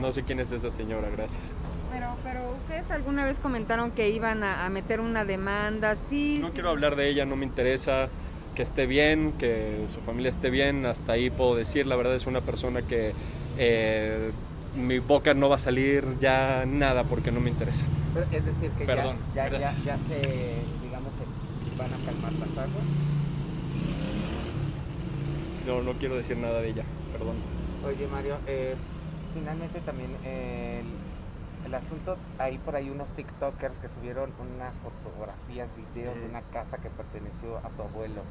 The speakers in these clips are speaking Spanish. No sé quién es esa señora, gracias. Pero ustedes alguna vez comentaron que iban a meter una demanda, sí. No quiero hablar de ella, no me interesa, que esté bien, que su familia esté bien, hasta ahí puedo decir. La verdad es una persona que mi boca no va a salir ya nada porque no me interesa. Es decir que perdón, ya se, digamos, se van a calmar las aguas. No quiero decir nada de ella, perdón. Oye, Mario, finalmente también el asunto, hay por ahí unos TikTokers que subieron unas fotografías, videos de una casa que perteneció a tu abuelo.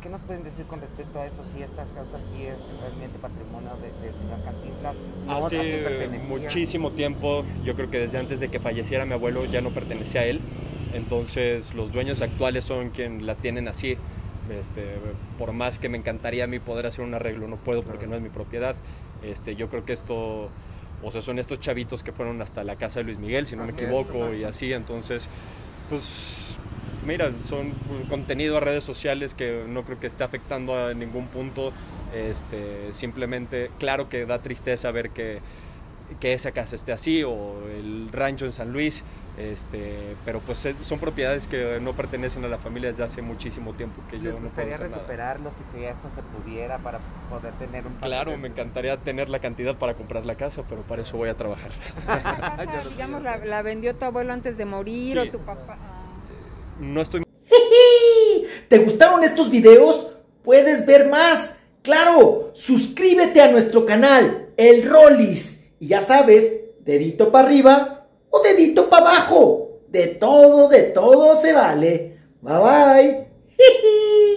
¿Qué nos pueden decir con respecto a eso? Si esta casa sí es realmente patrimonio del señor Cantinflas. No, hace muchísimo tiempo, yo creo que desde antes de que falleciera mi abuelo ya no pertenecía a él. Entonces los dueños actuales son quienes la tienen así. Por más que me encantaría a mí poder hacer un arreglo, no puedo porque no es mi propiedad. Yo creo que esto, o sea, son estos chavitos que fueron hasta la casa de Luis Miguel, si no me equivoco, y así. Entonces, pues, mira, son contenido a redes sociales que no creo que esté afectando a ningún punto. Simplemente, claro que da tristeza ver que esa casa esté así, o el rancho en San Luis, pero pues son propiedades que no pertenecen a la familia desde hace muchísimo tiempo, que yo no puedo hacer nada. ¿Les gustaría recuperarlos si esto se pudiera para poder tener un paquete? Claro, me encantaría tener la cantidad para comprar la casa, pero para eso voy a trabajar. ¿La casa, digamos, la vendió tu abuelo antes de morir, sí, o tu papá? No estoy... ¿Te gustaron estos videos? Puedes ver más. Claro, suscríbete a nuestro canal, El Rolis. Y ya sabes, dedito para arriba o dedito para abajo. De todo se vale. Bye bye.